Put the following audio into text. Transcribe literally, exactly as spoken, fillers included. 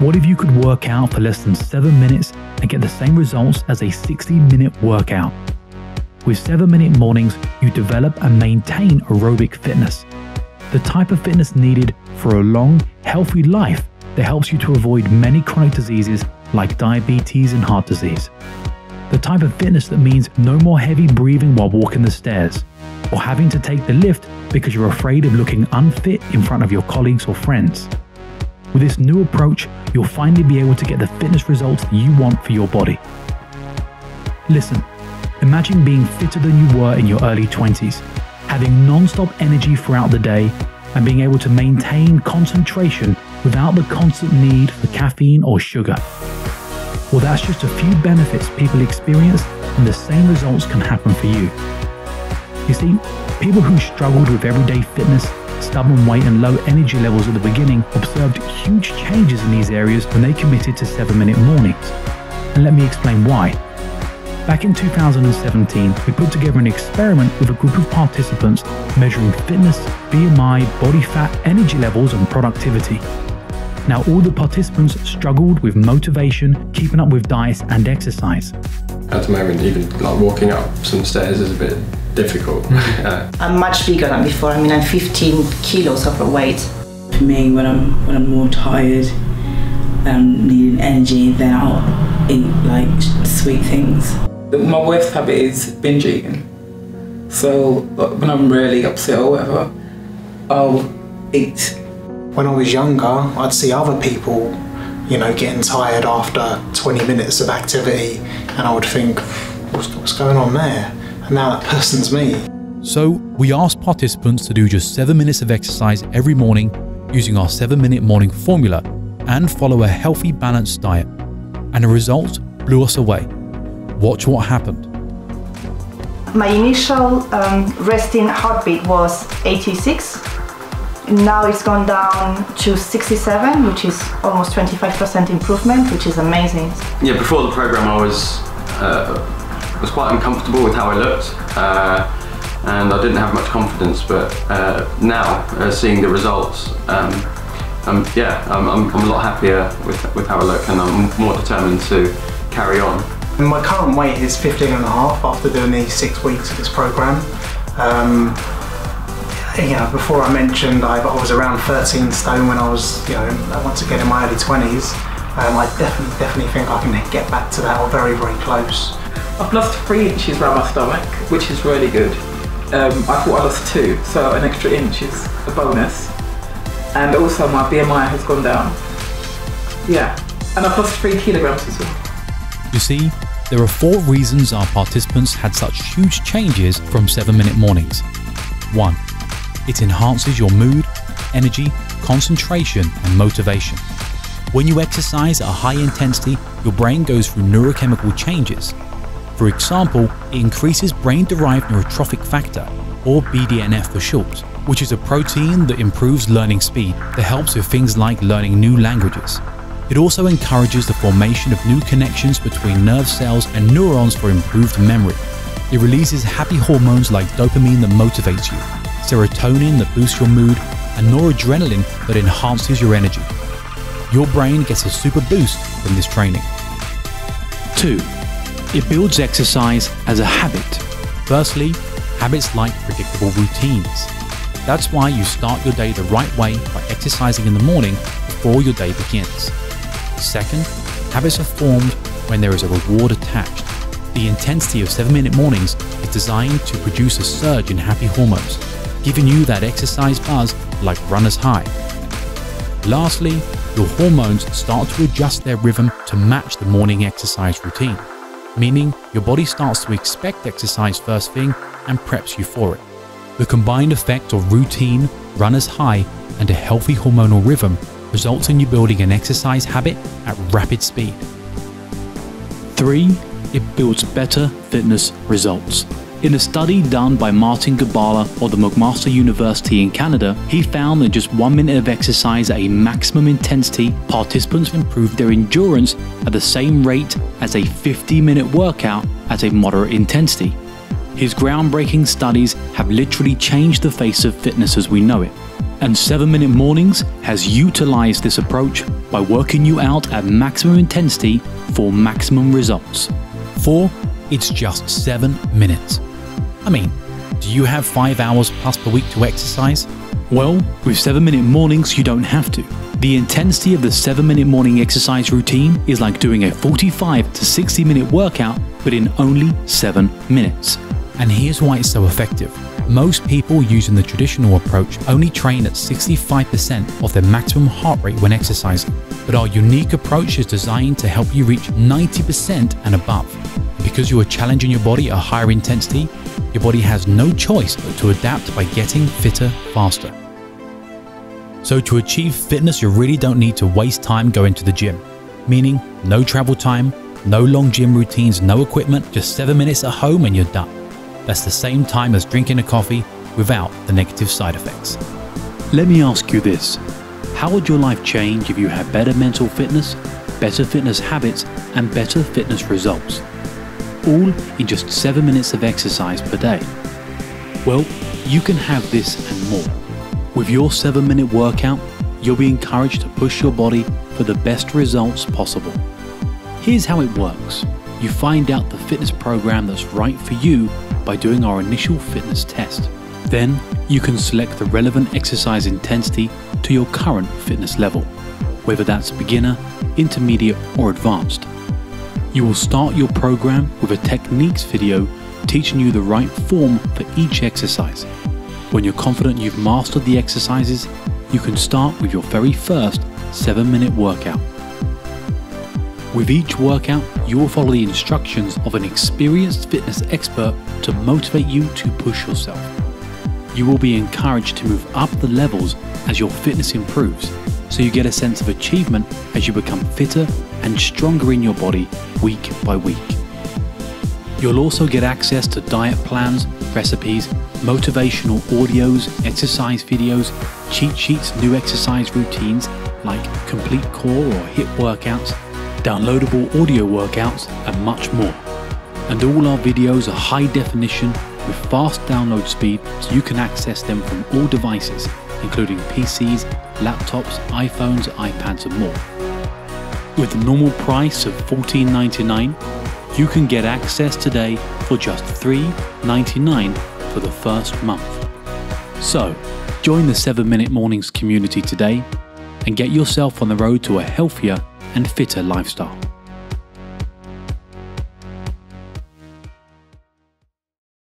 What if you could work out for less than seven minutes and get the same results as a sixty minute workout? With seven minute Mornings, you develop and maintain aerobic fitness, the type of fitness needed for a long, healthy life that helps you to avoid many chronic diseases like diabetes and heart disease. The type of fitness that means no more heavy breathing while walking the stairs, or having to take the lift because you're afraid of looking unfit in front of your colleagues or friends. With this new approach, you'll finally be able to get the fitness results you want for your body. Listen. Imagine being fitter than you were in your early twenties, having non-stop energy throughout the day, and being able to maintain concentration without the constant need for caffeine or sugar. Well, that's just a few benefits people experience, and the same results can happen for you. You see, people who struggled with everyday fitness, stubborn weight, and low energy levels at the beginning observed huge changes in these areas when they committed to seven minute Mornings. And let me explain why. Back in two thousand seventeen, we put together an experiment with a group of participants measuring fitness, B M I, body fat, energy levels, and productivity. Now, all the participants struggled with motivation, keeping up with diets, and exercise. At the moment, even like walking up some stairs is a bit difficult. Yeah. I'm much bigger than before. I mean, I'm fifteen kilos overweight. For me, when I'm when I'm more tired and I'm needing energy, then I'll eat like sweet things. My worst habit is binge eating. So when I'm really upset or whatever, I'll eat. When I was younger, I'd see other people, you know, getting tired after twenty minutes of activity, and I would think, what's, what's going on there? And now that person's me. So we asked participants to do just seven minutes of exercise every morning using our seven minute Morning formula and follow a healthy, balanced diet. And the results blew us away. Watch what happened. My initial um, resting heartbeat was eighty-six. Now it's gone down to sixty-seven, which is almost twenty-five percent improvement, which is amazing. Yeah, before the program I was, uh, was quite uncomfortable with how I looked, uh, and I didn't have much confidence, but uh, now, uh, seeing the results, um, um, yeah, I'm, I'm, I'm a lot happier with, with how I look, and I'm more determined to carry on. My current weight is fifteen and a half after doing these six weeks of this program. Um, you know, before I mentioned I, I was around thirteen stone when I was, you know, once again in my early twenties. Um, I definitely, definitely think I can get back to that, or very, very close. I've lost three inches around my stomach, which is really good. Um, I thought I lost two, so an extra inch is a bonus. And also my B M I has gone down. Yeah, and I've lost three kilograms as well. You see, there are four reasons our participants had such huge changes from seven minute Mornings. One, it enhances your mood, energy, concentration, and motivation. When you exercise at a high intensity, your brain goes through neurochemical changes. For example, it increases brain-derived neurotrophic factor, or B D N F for short, which is a protein that improves learning speed that helps with things like learning new languages. It also encourages the formation of new connections between nerve cells and neurons for improved memory. It releases happy hormones like dopamine that motivates you, serotonin that boosts your mood, and noradrenaline that enhances your energy. Your brain gets a super boost from this training. Two, it builds exercise as a habit. Firstly, habits like predictable routines. That's why you start your day the right way by exercising in the morning before your day begins. Second, habits are formed when there is a reward attached. The intensity of seven minute Mornings is designed to produce a surge in happy hormones, giving you that exercise buzz like runner's high. Lastly, your hormones start to adjust their rhythm to match the morning exercise routine, meaning your body starts to expect exercise first thing and preps you for it. The combined effect of routine, runner's high, and a healthy hormonal rhythm results in you building an exercise habit at rapid speed. Three, it builds better fitness results. In a study done by Martin Gabala of the McMaster University in Canada, he found that just one minute of exercise at a maximum intensity, participants improved their endurance at the same rate as a fifty minute workout at a moderate intensity. His groundbreaking studies have literally changed the face of fitness as we know it. And seven minute Mornings has utilized this approach by working you out at maximum intensity for maximum results. For it's just seven minutes. I mean, do you have five hours plus per week to exercise? Well, with seven minute Mornings, you don't have to. The intensity of the seven minute morning exercise routine is like doing a forty-five to sixty minute workout, but in only seven minutes. And here's why it's so effective. Most people using the traditional approach only train at sixty-five percent of their maximum heart rate when exercising, but our unique approach is designed to help you reach ninety percent and above. Because you are challenging your body at a higher intensity, your body has no choice but to adapt by getting fitter faster. So to achieve fitness, you really don't need to waste time going to the gym, meaning no travel time, no long gym routines, no equipment, just seven minutes at home and you're done. That's the same time as drinking a coffee without the negative side effects. Let me ask you this. How would your life change if you had better mental fitness, better fitness habits, and better fitness results? All in just seven minutes of exercise per day. Well, you can have this and more. With your seven minute workout, you'll be encouraged to push your body for the best results possible. Here's how it works. You find out the fitness program that's right for you by doing our initial fitness test. Then you can select the relevant exercise intensity to your current fitness level, whether that's beginner, intermediate, or advanced. You will start your program with a techniques video teaching you the right form for each exercise. When you're confident you've mastered the exercises, you can start with your very first seven minute workout. With each workout, you will follow the instructions of an experienced fitness expert to motivate you to push yourself. You will be encouraged to move up the levels as your fitness improves, so you get a sense of achievement as you become fitter and stronger in your body week by week. You'll also get access to diet plans, recipes, motivational audios, exercise videos, cheat sheets, new exercise routines like complete core or HIIT workouts, downloadable audio workouts, and much more. And all our videos are high definition with fast download speed, so you can access them from all devices, including P Cs, laptops, iPhones, iPads, and more. With the normal price of fourteen ninety-nine, you can get access today for just three ninety-nine for the first month. So, join the seven minute Mornings community today and get yourself on the road to a healthier and fitter lifestyle.